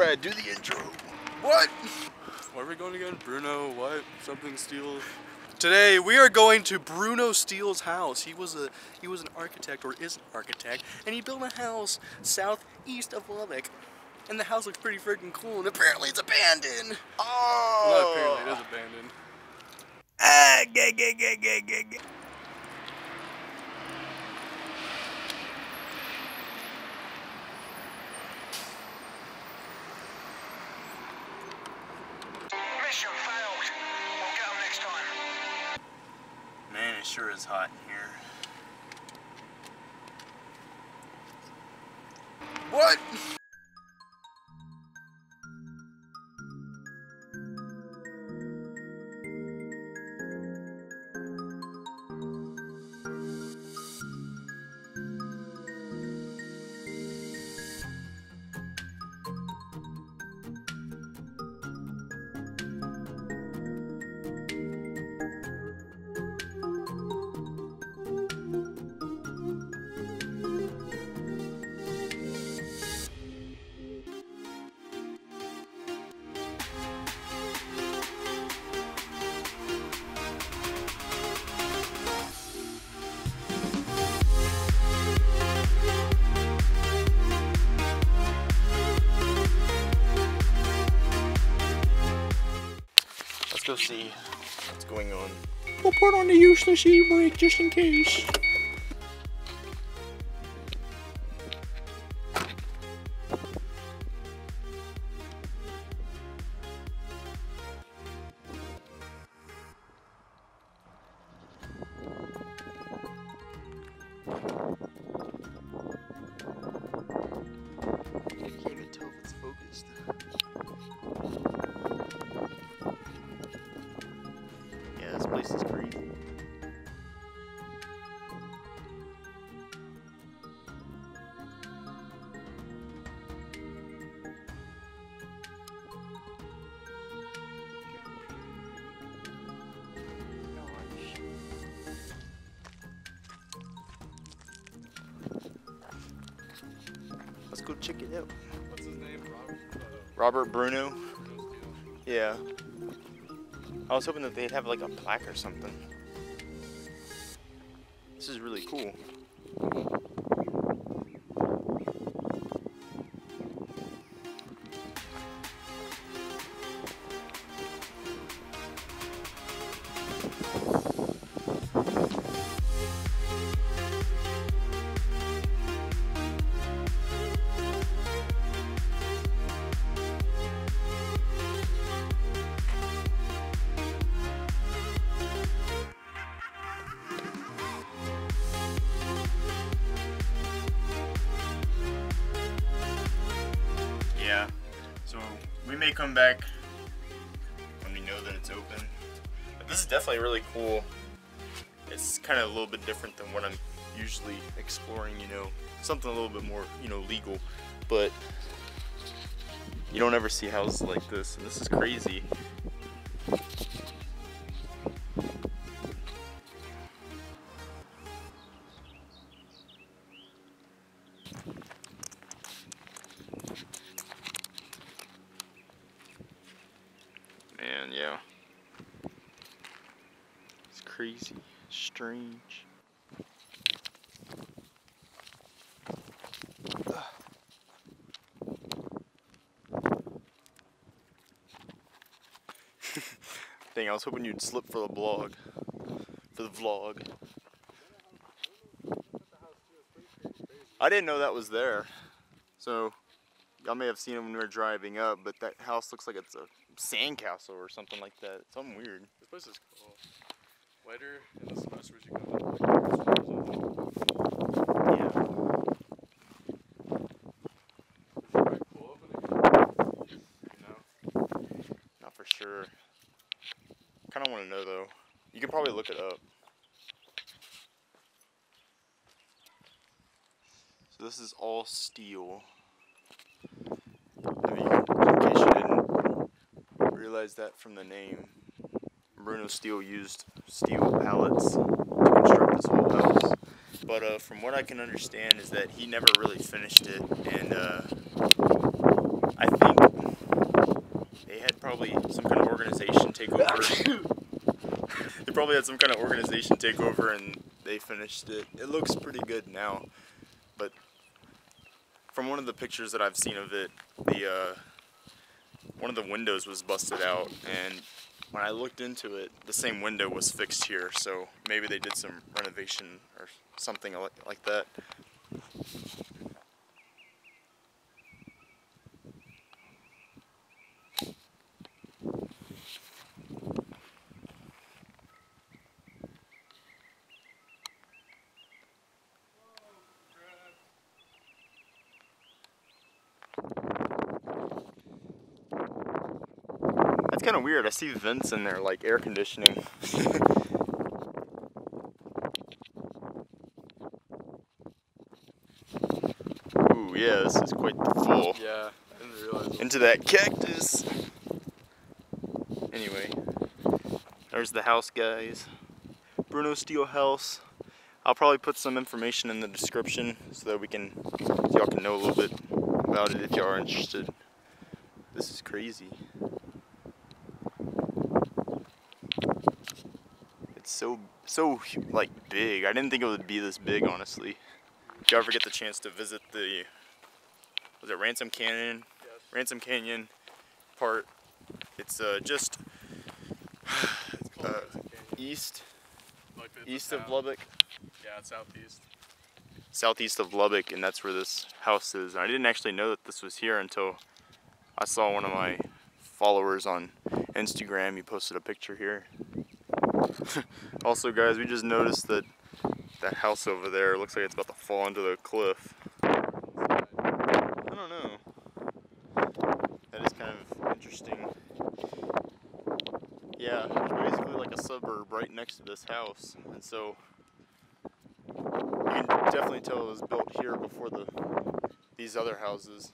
Brad, do the intro. What? Where are we going again? Bruno, what? Something Steel. Today we are going to Bruno Steel's house. He was an architect, or is an architect, and he built a house southeast of Lubbock. And the house looks pretty freaking cool, and apparently it's abandoned. Oh! Well, apparently it is abandoned. Ah, gay. Mission failed. We'll go next time. Man, it sure is hot in here. What? We'll see what's going on. We'll put on the useless e-brake just in case. I can't even tell if it's focused. This is crazy. Let's go check it out. What's his name? Robert Bruno? Yeah. I was hoping that they'd have like a plaque or something. This is really cool. Yeah, so we may come back when we know that it's open. But this is definitely really cool. It's kind of a little bit different than what I'm usually exploring, you know, something a little bit more, you know, legal. But you don't ever see houses like this, and this is crazy. Man, yeah. It's crazy, strange. Ugh. Dang, I was hoping you'd slip for the vlog. I didn't know that was there. So, y'all may have seen it when we were driving up, but that house looks like it's a sandcastle or something like that. It's something weird. This place is cool. Later in the semester, you come. Yeah. Is it quite cool opening? No. Not for sure. Kind of want to know though. You can probably look it up. So this is all steel. Realize that from the name. Bruno Steel used steel pallets to construct this whole house. But from what I can understand is that he never really finished it, and I think had probably some kind of organization take over. They probably had some kind of organization take over and they finished it. It looks pretty good now, but from one of the pictures that I've seen of it, the one of the windows was busted out, and when I looked into it, the same window was fixed here, so maybe they did some renovation or something like that. It's kind of weird, I see vents in there like air conditioning. Ooh yeah, this is quite the fall. Yeah, I didn't realize. Into that cactus! Anyway, there's the house, guys. Bruno Steel House. I'll probably put some information in the description so that we can, y'all can know a little bit about it if y'all are interested. This is crazy. So like big. I didn't think it would be this big, honestly. If you ever get the chance to visit the, was it Ransom Canyon? Yes. Ransom Canyon part. It's just east of Lubbock. Yeah, it's southeast. Southeast of Lubbock, and that's where this house is. And I didn't actually know that this was here until I saw one of my followers on Instagram. He posted a picture here. Also, guys, we just noticed that that house over there looks like it's about to fall into the cliff. I don't know. That is kind of interesting. Yeah, there's basically like a suburb right next to this house, and so you can definitely tell it was built here before these other houses.